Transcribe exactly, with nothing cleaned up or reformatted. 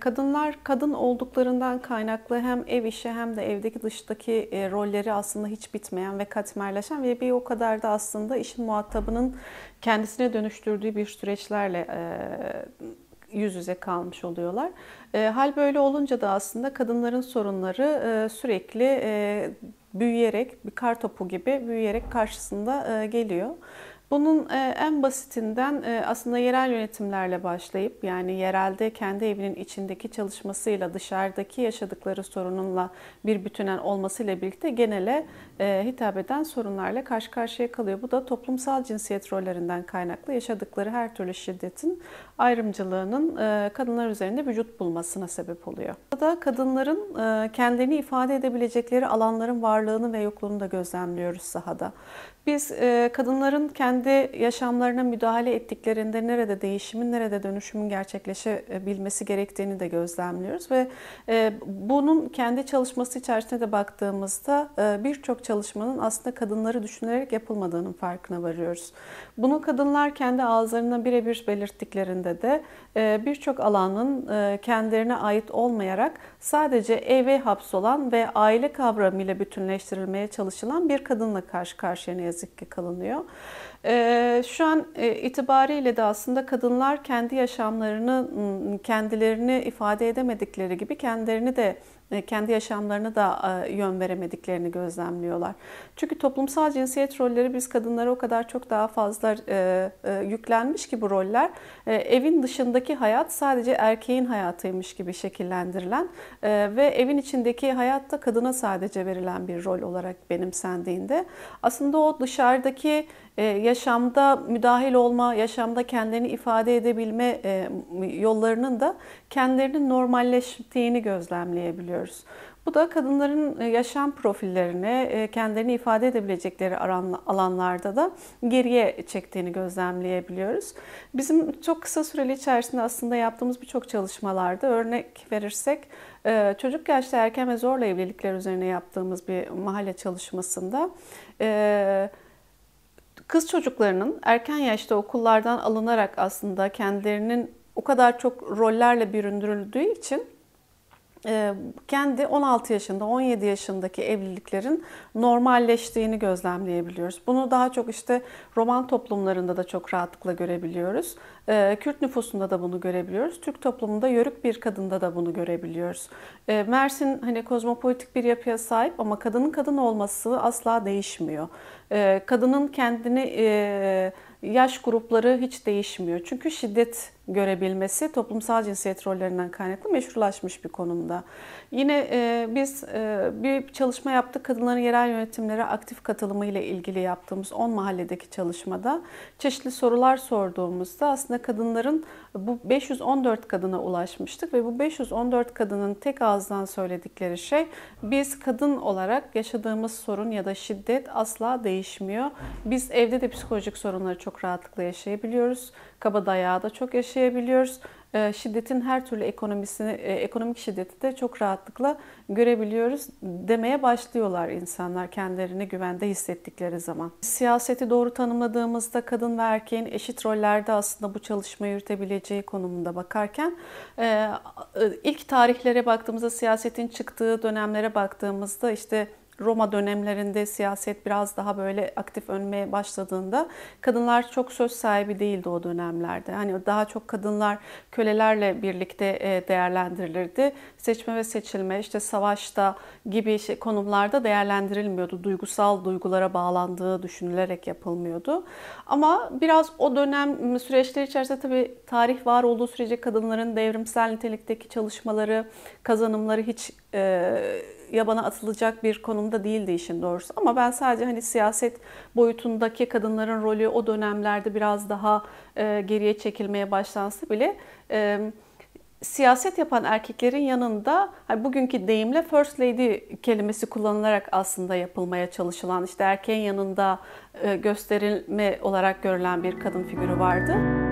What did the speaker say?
Kadınlar kadın olduklarından kaynaklı hem ev işi hem de evdeki dıştaki rolleri aslında hiç bitmeyen ve katmerleşen ve bir o kadar da aslında işin muhatabının kendisine dönüştürdüğü bir süreçlerle yüz yüze kalmış oluyorlar. Hal böyle olunca da aslında kadınların sorunları sürekli büyüyerek, bir kar topu gibi büyüyerek karşısında geliyor. Bunun en basitinden aslında yerel yönetimlerle başlayıp, yani yerelde kendi evinin içindeki çalışmasıyla dışarıdaki yaşadıkları sorununla bir bütünen olmasıyla birlikte genele hitap eden sorunlarla karşı karşıya kalıyor. Bu da toplumsal cinsiyet rollerinden kaynaklı yaşadıkları her türlü şiddetin, ayrımcılığının kadınlar üzerinde vücut bulmasına sebep oluyor. Burada kadınların kendini ifade edebilecekleri alanların varlığını ve yokluğunu da gözlemliyoruz sahada. Biz kadınların kendi yaşamlarına müdahale ettiklerinde nerede değişimin, nerede dönüşümün gerçekleşebilmesi gerektiğini de gözlemliyoruz. Ve bunun kendi çalışması içerisine de baktığımızda birçok çalışmanın aslında kadınları düşünerek yapılmadığının farkına varıyoruz. Bunu kadınlar kendi ağızlarına birebir belirttiklerinde de birçok alanın kendilerine ait olmayarak sadece eve hapsolan ve aile kavramıyla bütünleştirilmeye çalışılan bir kadınla karşı karşıya ne yazık ki kalınıyor. Şu an itibariyle de aslında kadınlar kendi yaşamlarını, kendilerini ifade edemedikleri gibi kendilerini de kendi yaşamlarına da yön veremediklerini gözlemliyorlar. Çünkü toplumsal cinsiyet rolleri biz kadınlara o kadar çok daha fazla yüklenmiş ki bu roller evin dışındaki hayat sadece erkeğin hayatıymış gibi şekillendirilen ve evin içindeki hayat da kadına sadece verilen bir rol olarak benimsendiğinde aslında o dışarıdaki yaşamda müdahil olma, yaşamda kendini ifade edebilme yollarının da kendilerinin normalleştiğini gözlemleyebiliyoruz. Bu da kadınların yaşam profillerine, kendilerini ifade edebilecekleri alanlarda da geriye çektiğini gözlemleyebiliyoruz. Bizim çok kısa süreli içerisinde aslında yaptığımız birçok çalışmalarda örnek verirsek, çocuk yaşta erken ve zorla evlilikler üzerine yaptığımız bir mahalle çalışmasında kız çocuklarının erken yaşta okullardan alınarak aslında kendilerinin o kadar çok rollerle büründürüldüğü için kendi on altı yaşında, on yedi yaşındaki evliliklerin normalleştiğini gözlemleyebiliyoruz. Bunu daha çok işte Roman toplumlarında da çok rahatlıkla görebiliyoruz. Kürt nüfusunda da bunu görebiliyoruz. Türk toplumunda yörük bir kadında da bunu görebiliyoruz. Mersin hani kozmopolitik bir yapıya sahip ama kadının kadın olması asla değişmiyor. Kadının kendini... Yaş grupları hiç değişmiyor. Çünkü şiddet görebilmesi toplumsal cinsiyet rollerinden kaynaklı meşrulaşmış bir konumda. Yine e, biz e, bir çalışma yaptık. Kadınların yerel yönetimlere aktif katılımı ile ilgili yaptığımız on mahalledeki çalışmada çeşitli sorular sorduğumuzda aslında kadınların bu beş yüz on dört kadına ulaşmıştık ve bu beş yüz on dört kadının tek ağızdan söyledikleri şey biz kadın olarak yaşadığımız sorun ya da şiddet asla değişmiyor. Biz evde de psikolojik sorunları çok rahatlıkla yaşayabiliyoruz. Kaba dayağı da çok yaşayabiliyoruz. Şiddetin her türlü ekonomisini, ekonomik şiddeti de çok rahatlıkla görebiliyoruz demeye başlıyorlar insanlar kendilerini güvende hissettikleri zaman. Siyaseti doğru tanımladığımızda kadın ve erkeğin eşit rollerde aslında bu çalışmayı yürütebileceği konumunda bakarken ilk tarihlere baktığımızda, siyasetin çıktığı dönemlere baktığımızda işte Roma dönemlerinde siyaset biraz daha böyle aktif önmeye başladığında kadınlar çok söz sahibi değildi o dönemlerde. Hani daha çok kadınlar kölelerle birlikte değerlendirilirdi. Seçme ve seçilme, işte savaşta gibi şey, konumlarda değerlendirilmiyordu. Duygusal duygulara bağlandığı düşünülerek yapılmıyordu. Ama biraz o dönem süreçleri içerisinde tabii tarih var olduğu sürece kadınların devrimsel nitelikteki çalışmaları, kazanımları hiç e, yabana atılacak bir konumda değildi işin doğrusu. Ama ben sadece hani siyaset boyutundaki kadınların rolü o dönemlerde biraz daha e, geriye çekilmeye başlansa bile e, siyaset yapan erkeklerin yanında hani bugünkü deyimle first lady kelimesi kullanılarak aslında yapılmaya çalışılan, işte erkeğin yanında e, gösterilme olarak görülen bir kadın figürü vardı.